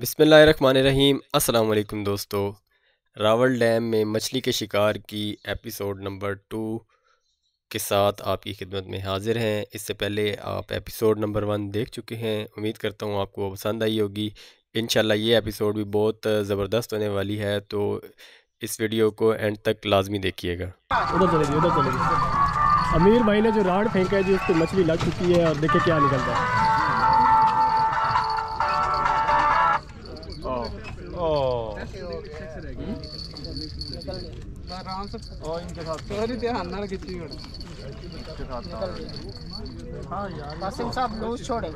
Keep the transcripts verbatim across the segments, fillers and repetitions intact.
बिस्मिल्लाहिर्रहमानिर्रहीम। अस्सलाम वालेकुम दोस्तों, रावल डैम में मछली के शिकार की एपिसोड नंबर टू के साथ आपकी खिदमत में हाजिर हैं। इससे पहले आप एपिसोड नंबर वन देख चुके हैं, उम्मीद करता हूँ आपको पसंद आई होगी। इंशाल्लाह ये एपिसोड भी बहुत ज़बरदस्त होने वाली है, तो इस वीडियो को एंड तक लाजमी देखिएगा। अमीर भाई ने जो राड फेंका है जी, उसको मछली लग चुकी है और देखिए क्या निकलता है। कासिम साहब लूज छोड़े,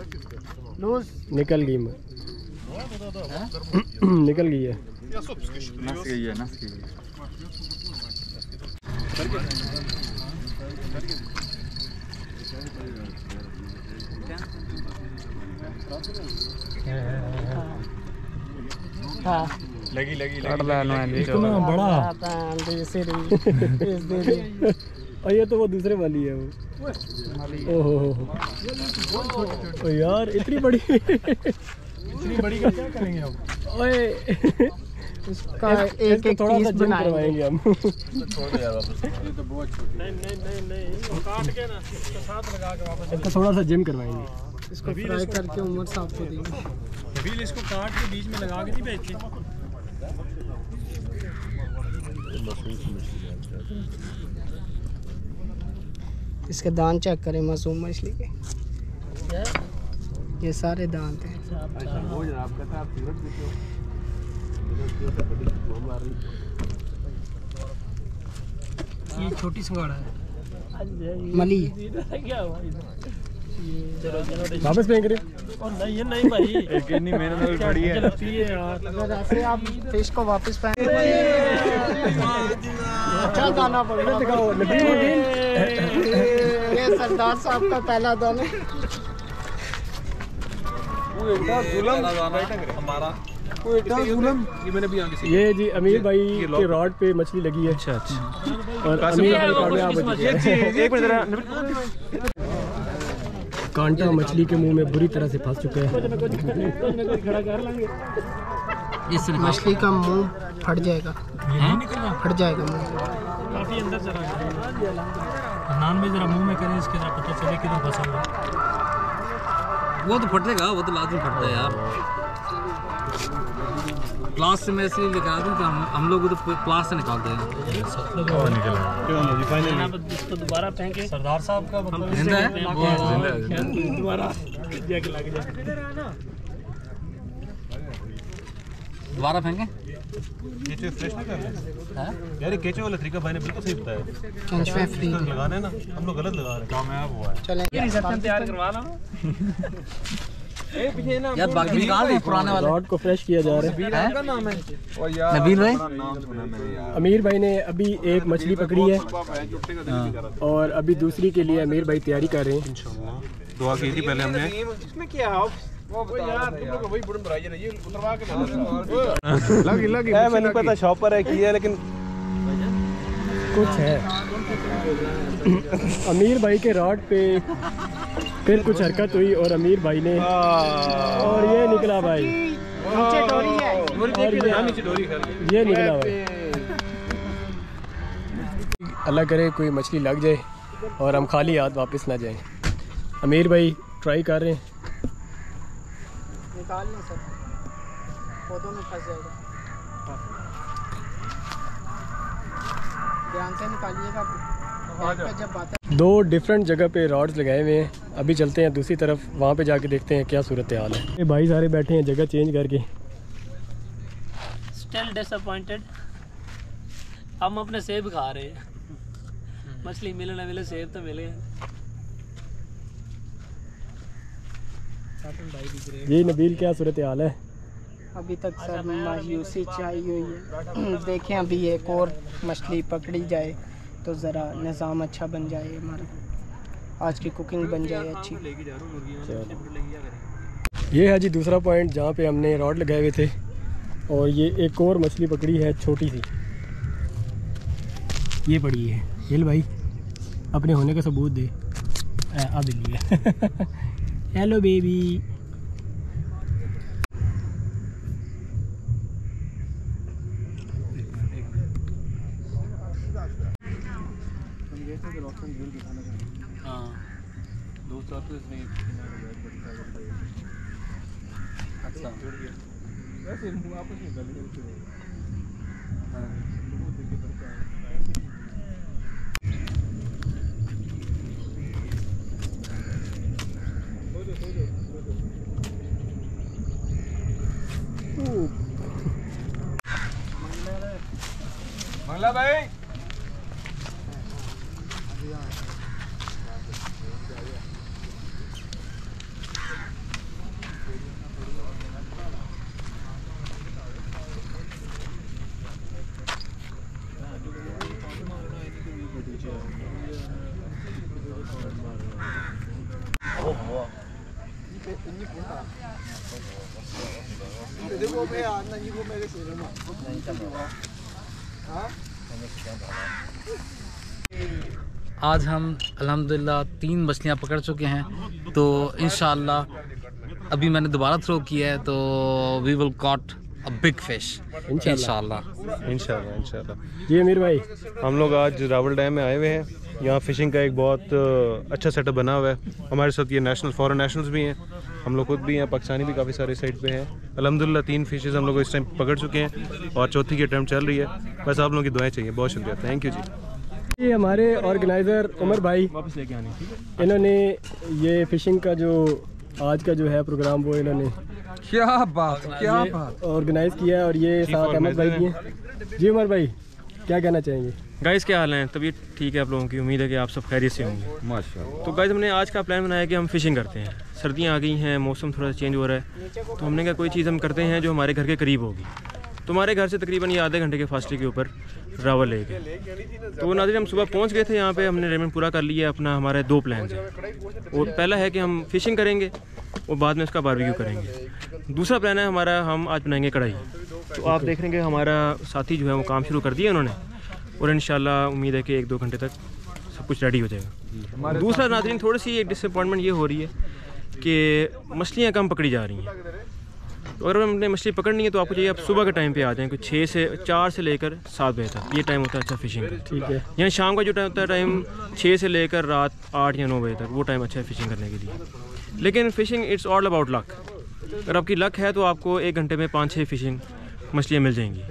लूज निकल गई, निकल गई है, नस गई है, नस गई है। लगी लगी लगी इतना बड़ा और ये तो वो दूसरे वाली है वो। ओहो ओ यार, इतनी बड़ी इतनी बड़ी का क्या करेंगे हम? ओए उसका एक एक पीस बनाएंगे हम। छोड़ यार वापस, ये तो बहुत छोटी। नहीं नहीं नहीं नहीं, काट के ना इसके साथ लगा के वापस इसको थोड़ा सा जिम करवाएंगे, इसको फ्राई करके उमर साहब को देंगे। बील इसको काट के बीच में लगा के नहीं बेचते। इसके दांत चेक करें मासूम मछली के, ये सारे दांत हैं। ये छोटी सिंगाड़ा है, मली क्या वापस फेंक रहे और नहीं नहीं भाई इतनी मेहनत भी पड़ी है, लगती है यार। अगर ऐसे आप फिश को वापस फेंक अच्छा दाना पकड़ो, दिखाओ ये सरदार साहब का पहला दाना। वो इतना जुल्म हमारा, वो इतना जुल्म ये मैंने भी आगे से ये जी अमीर भाई के रॉड पे मछली लगी है। अच्छा अच्छा, और अमीर भाई एक मिनट जरा, कांटा मछली के मुंह में बुरी तरह से फंस चुका है। मछली का मुंह फट जाएगा, फट जाएगा काफी अंदर चला गया। नान भी जरा मुंह में करें इसके, जरा पता चले कितना फंसा हुआ। वो तो फटेगा, वो तो लाजमी फटता है यार। प्लास से मैं इसलिए निकाल दूँ, हम लोग तो प्लास से निकालते हैं। तो दोबारा फेंके सरदार साहब का हम जिंदा है, दोबारा दोबारा फेंके। केचो फ्रेश नहीं कर रहे हैं यार, केचो वाला तरीका भाई ने बिल्कुल सही बताया। केचो फ्री लगाना है ना, हम लोग गलत लगा रहे हैं। कामयाब हुआ है, चलें ये रिसेप्शन तैयार करवा लो। ए पीछे ना यार, बाकी निकाल दे पुराने वाला। रॉड को फ्रेश किया जा रहा है। नाम है और यार नबील भाई, अमीर भाई ने अभी एक मछली पकड़ी है और अभी दूसरी के लिए अमीर भाई तैयारी कर रहे हैं। इंशाल्लाह दुआ की थी पहले हमने, इसमें क्या है वो यार, तुम लोग वही बुढ़न भराई है, ये उतरवा के लग लग है। मैंने पता शॉपर है की है, लेकिन कुछ है। अमीर भाई के रॉड पे फिर कुछ हरकत हुई और अमीर भाई ने, और ये निकला भाई, नीचे डोरी है, और ये, ये निकला भाई। अल्लाह करे कोई मछली लग जाए और हम खाली हाथ वापस ना जाएं। अमीर भाई ट्राई कर रहे हैं, निकाल लें सब, पौधों में फंस जाएगा। ध्यान से निकालिएगा, दो डिफरेंट जगह पे रॉड्स लगाए हुए हैं। अभी चलते हैं दूसरी तरफ, वहाँ पे जाके देखते हैं क्या सूरत हाल है। ये भाई सारे बैठे हैं जगह चेंज करके। स्टिल डिसअपॉइंटेड, हम अपने सेब खा रहे हैं। मछली मिले ना मिले, सेब तो मिले। ये नबील क्या सूरत हाल है? अभी तक सर मायूसी छाई हुई है। देखें अभी एक और मछली पकड़ी जाए तो ज़रा निज़ाम अच्छा बन जाए, हमारा आज की कुकिंग बन जाए अच्छी। ये है जी दूसरा पॉइंट जहाँ पे हमने रॉड लगाए हुए थे, और ये एक और मछली पकड़ी है छोटी सी, ये पड़ी है। हिल भाई अपने होने का सबूत दे। अब हेलो बेबी, मंगला भाई देखो मैं आना नहीं को मेरे से ना नहीं चल रहा। आज हम अल्हम्दुलिल्लाह तीन मछलियाँ पकड़ चुके हैं, तो इंशाल्लाह अभी मैंने दोबारा थ्रो किया है, तो we will caught a big fish इंशाल्लाह इंशाल्लाह इंशाल्लाह। जी अमीर भाई, हम लोग आज रावल डैम में आए हुए हैं। यहाँ फ़िशिंग का एक बहुत अच्छा सेटअप बना हुआ है। हमारे साथ ये नेशनल फॉरेन नेशनल्स भी हैं, हम लोग खुद भी हैं, पाकिस्तानी भी काफ़ी सारे साइड पे हैं। अल्हम्दुलिल्लाह तीन फिशेस हम लोग इस टाइम पकड़ चुके हैं और चौथी की अटैम्प्ट चल रही है। बस आप लोगों की दुआएं चाहिए। बहुत शुक्रिया, थैंक यू जी। ये हमारे ऑर्गेनाइज़र उमर भाई, इन्होंने ये फिशिंग का जो आज का जो है प्रोग्राम वो इन्होंने क्या बात क्या बात ऑर्गेनाइज़ किया और ये साथ अहमद भाई किए। जी उमर भाई, क्या कहना चाहेंगे? गाइस क्या हाल है? तबीयत ठीक है आप लोगों की? उम्मीद है कि आप सब खैरियत से होंगे माशाल्लाह। तो गाइस हमने आज का प्लान बनाया कि हम फिशिंग करते हैं। सर्दियां आ गई हैं, मौसम थोड़ा चेंज हो रहा है, तो हमने कहा कोई चीज़ हम करते हैं जो हमारे घर के करीब होगी। तो हमारे घर से तकरीबन ये आधे घंटे के फासले के ऊपर रावल लेक है। तो नाज़रीन हम सुबह पहुँच गए थे यहाँ पर। हमने रेमन पूरा कर लिया अपना। हमारे दो प्लान हैं, और पहला है कि हम फिशिंग करेंगे और बाद में उसका बारबेक्यू करेंगे। दूसरा प्लान है हमारा, हम आज बनाएंगे कढ़ाई। तो आप देख रहे हैं कि हमारा साथी जो है वो काम शुरू कर दिया उन्होंने, और इंशाल्लाह उम्मीद है कि एक दो घंटे तक सब कुछ रेडी हो जाएगा। दूसरा नाज़रीन थोड़ी सी एक डिसअपॉइंटमेंट ये हो रही है कि मछलियाँ कम पकड़ी जा रही हैं। तो अगर हमने मछली पकड़नी है तो आपको चाहिए आप सुबह के टाइम पे आ जाएं, कुछ छः से चार से लेकर सात बजे तक ये टाइम होता है अच्छा फिशिंग का। ठीक है, यहाँ शाम का जो टाइम होता है टाइम छः से लेकर रात आठ या नौ बजे तक, वो टाइम अच्छा है फिशिंग करने के लिए। लेकिन fishing it's all about luck. अगर आपकी लक है तो आपको एक घंटे में पाँच छः फिशिंग मछलियाँ मिल जाएंगी।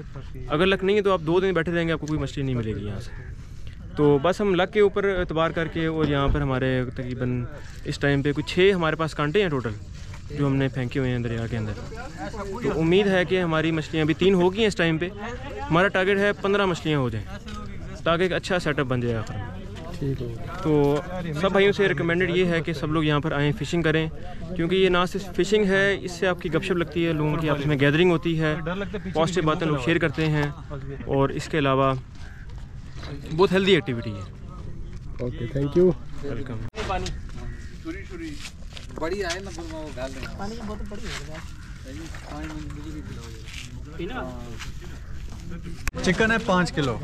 अगर लक नहीं है तो आप दो दिन बैठे रहेंगे, आपको कोई मछली नहीं मिलेगी यहाँ से। तो बस हम लक के ऊपर एतबार करके, और यहाँ पर हमारे तकरीबन इस टाइम पे कुछ छः हमारे पास कांटे हैं टोटल जो हमने फेंके हुए हैं दरिया के अंदर। तो उम्मीद है कि हमारी मछलियाँ अभी तीन होगी हैं इस टाइम पे। हमारा टारगेट है पंद्रह मछलियाँ हो जाएँ, ताकि एक अच्छा सेटअप बन जाए आखिर में। ठीक है, तो सब भाइयों से रिकमेंडेड ये है कि सब लोग यहाँ पर आएँ, फ़िशिंग करें, क्योंकि ये ना सिर्फ फ़िशिंग है, इससे आपकी गपशप लगती है, लोगों की आपस में गैदरिंग होती है, पॉजिटिव बातें लोग शेयर करते हैं, और इसके अलावा बहुत हेल्दी एक्टिविटी है। Okay, thank you, welcome. बड़ी आए ना वो गाल पानी की बहुत बड़ी है। चिकन है पाँच किलो,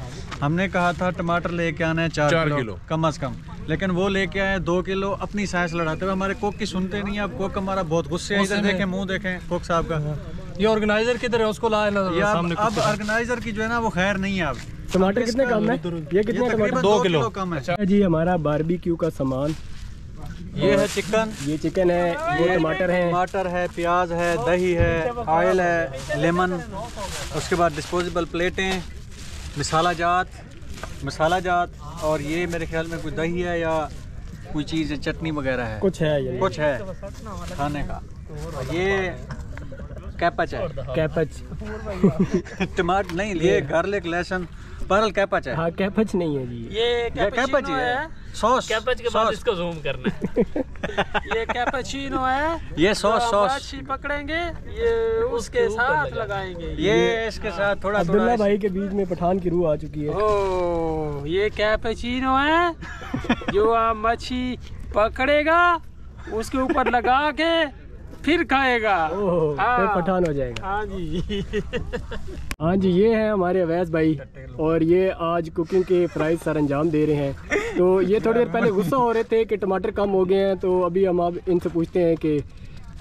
हमने कहा था टमाटर लेके आना है चार, चार किलो, किलो कम अज कम, लेकिन वो लेके आए दो किलो अपनी साइज लड़ाते हुए। हमारे कोक की सुनते नहीं है। अब कोक हमारा बहुत गुस्से है, इधर देखें मुंह देखें कोक साहब का। ये ऑर्गेनाइजर किधर है उसको लाए। अब ऑर्गेनाइजर की जो है ना वो खैर नहीं है। अब टमाटर कितने कम है? ये कितने? दो किलो कम है जी। हमारा बारबेक्यू का सामान ये है, चिकन ये चिकन है, ये टमाटर है, टमाटर है, प्याज है, दही है, ऑयल है, लेमन, उसके बाद डिस्पोजेबल प्लेटें, मसाला जात मसाला जात और ये मेरे ख्याल में कुछ दही है या कोई चीज़ चटनी वगैरह है, कुछ है ये कुछ है खाने का। ये कैपच है, कैपच टमाटर नहीं, ये गार्लिक लहसुन परल कैपच है। हाँ, कैपच नहीं है जी, ये कैपच है सॉस। कैपच के बाद इसको ज़ूम करना है। ये कैपचिनो है, ये सॉस सॉस पकड़ेंगे, ये उसके साथ लगाएंगे, ये इसके साथ थोड़ा। अब्दुल्ला भाई के बीच में पठान की रूह आ चुकी है। ओ, ये कैपचिनो है जो आप मच्छी पकड़ेगा उसके ऊपर लगा के फिर खाएगा, फिर पठान हो जाएगा। हाँ जी हाँ जी, ये है हमारे अवैस भाई, और ये आज कुकिंग के प्राइस सर अंजाम दे रहे हैं। तो ये थोड़ी देर पहले गुस्सा हो रहे थे कि टमाटर कम हो गए हैं, तो अभी हम आप इनसे पूछते हैं कि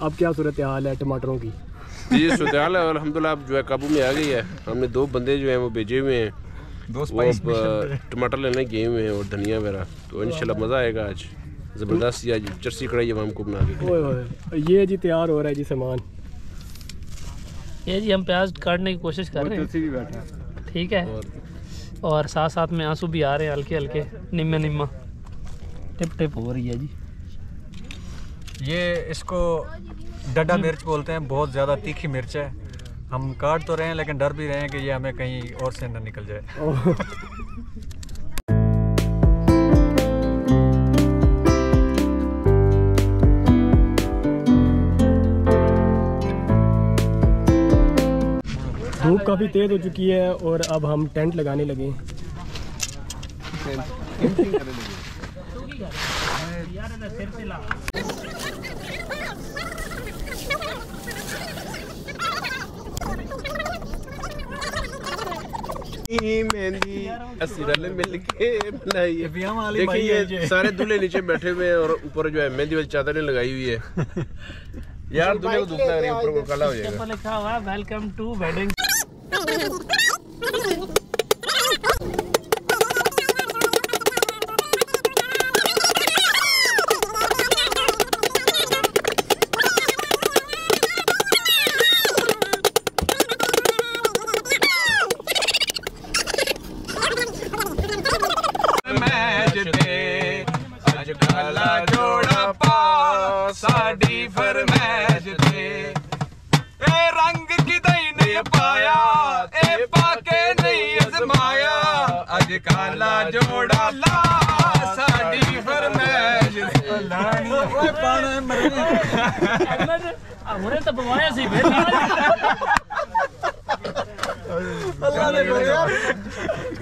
अब क्या सूरत हाल है टमाटरों की। जी सूरत हाल है अल्हम्दुलिल्लाह जो है काबू में आ गई है। हमने दो बंदे जो हैं वो भेजे हुए हैं, दो स्पाइस टमाटर लेने गए हुए हैं और धनिया वगैरह, तो इंशाल्लाह मज़ा आएगा आज। ज़बरदस्त आज चरसी कढ़ाई आवाम को बना के। ये जी तैयार हो रहा है जी सामान। ये जी हम प्याज काटने की कोशिश कर रहे हैं, ठीक है, और साथ साथ में आंसू भी आ रहे हैं हल्के हल्के, निम्मा निम्मा टिप टिप हो रही है जी। ये इसको डड्डा मिर्च बोलते हैं, बहुत ज़्यादा तीखी मिर्च है। हम काट तो रहे हैं लेकिन डर भी रहे हैं कि ये हमें कहीं और से ना निकल जाए। धूप काफ़ी तेज़ हो चुकी है और अब हम टेंट लगाने लगे हैं। देखिए सारे दूल्हे नीचे बैठे हुए हैं और ऊपर जो है मेहंदी वाली चादरें लगाई हुई है। यार दूल्हे को धूप लग रही है, ऊपर को काला हो जाएगा। लिखा हुआ वेलकम टू वेडिंग।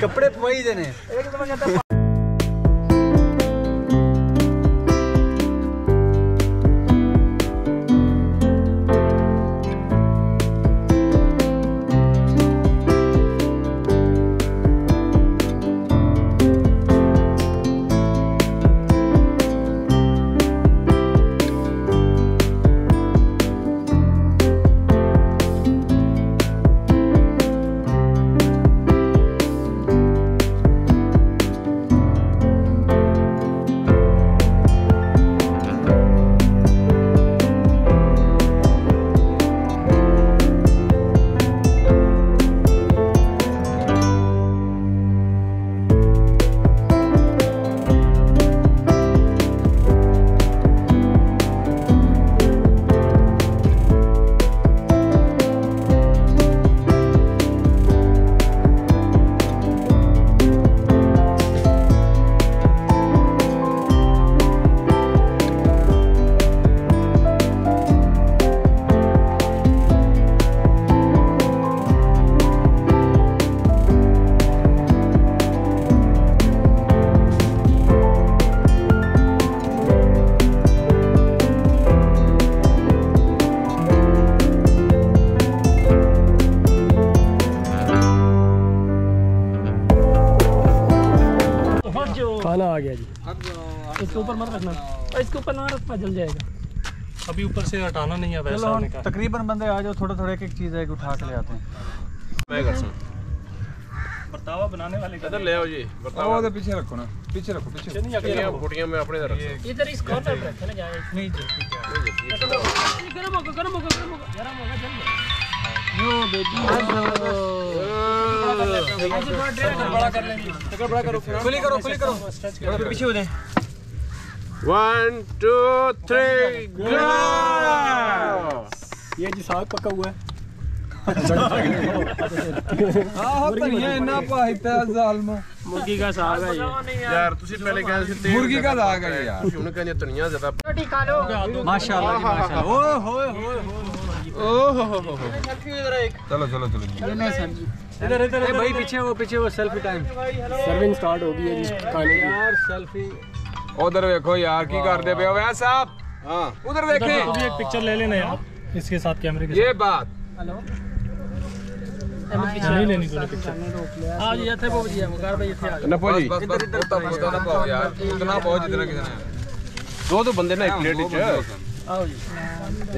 कपड़े पवाई देने। इसके ऊपर ना रखना, जल जाएगा। अभी ऊपर से हटाना नहीं है, वैसा होने का। तकरीबन बंदे आ जाओ, थोड़ा थोड़ा एक एक चीज़ है कि उठा के ले आते हैं। बर्तावा बनाने वाले इधर ले आओ जी, बर्तावा उधर पीछे रखो ना, पीछे रखो, पीछे नहीं आके घुटिया में अपने इधर रखो, इधर इस कॉर्नर पे रखना जाए। नहीं जी, गरम होगा गरम होगा गरम होगा गरम होगा जल जाएगा। यो बेबी आज बड़ा कर लेंगे, तगड़ा बड़ा करो, खुली करो खुली करो, थोड़ा पीछे हो जाए। One, two, three, go! ये जी साग पका हुआ है। मुर्गी का साग है ये। यार तुसी पहले कह रहे थे मुर्गी का साग है यार। उन्होंने कहा ये तो नहीं ज्यादा। माशाल्लाह माशाल्लाह। ओह हो हो हो ओह हो हो। चलो चलो चलो। इधर इधर भाई पीछे वो पीछे वो सेल्फी टाइम। सर्विंग स्टार्ट हो गई है जी खाने की। यार सेल्फी उधर देखो यार की कर दे भैया साहब। हाँ उधर देखें, तो भी एक पिक्चर ले लेना यार इसके साथ कैमरे के साथ। ये बात हेलो नहीं लेनी कोई पिक्चर। हां जी थे वो जी मुकार भाई थे आज नपो जी। इधर इधर उतना ना पाओ यार, उतना बहुत इतना कितना है। दो दो बंदे ना एक प्लेट इच। आओ जी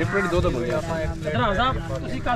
एक प्लेट दो दो बंदे। इतना साहब उसी का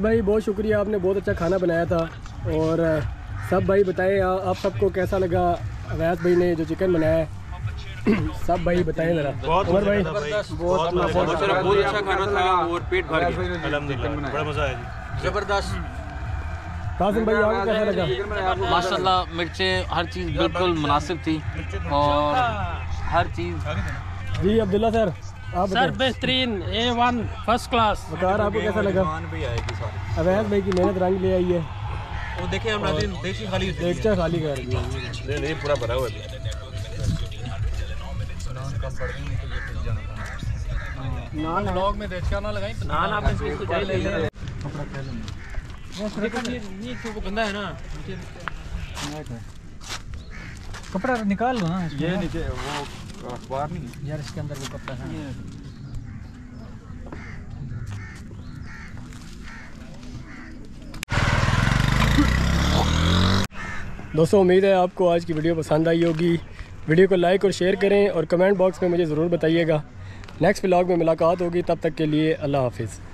इलियास भाई बहुत शुक्रिया, आपने बहुत अच्छा खाना बनाया था। और सब भाई बताएं आप सबको कैसा लगा रयात भाई ने जो चिकन बनाया है, सब भाई बताएं ज़रा। उमर भाई बहुत बहुत अच्छा खाना था और पेट भर गया अल्हम्दुलिल्लाह, बड़ा मज़ा आया जी, ज़बरदस्त। कासिम भाई आपको कैसा लगा? माशाल्लाह मिर्चें हर चीज़ बिल्कुल मुनासिब थी और हर चीज़ जी। अब्दुल्ला सर आप सर बेहतरीन, ए वन फर्स्ट क्लास। बकार आपको कैसा लगा? अवैध भाई की मेहनत रंग ले आई है, वो देखे हम नाज़रीन देखी खाली देखचा खाली कर दिया, नहीं नहीं पूरा भरा हुआ है। नान व्लॉग में देखचा ना लगाई नान, आप इसको जाई ले ले कपड़ा पहन ले, ये ये तो वो गंदा है ना, कपड़ा निकाल लो ना, ये नीचे वो अखबार नहीं यार, इसके अंदर वो कपड़ा है। दोस्तों उम्मीद है आपको आज की वीडियो पसंद आई होगी, वीडियो को लाइक और शेयर करें और कमेंट बॉक्स में मुझे ज़रूर बताइएगा। नेक्स्ट व्लॉग में मुलाकात होगी, तब तक के लिए अल्लाह हाफिज़।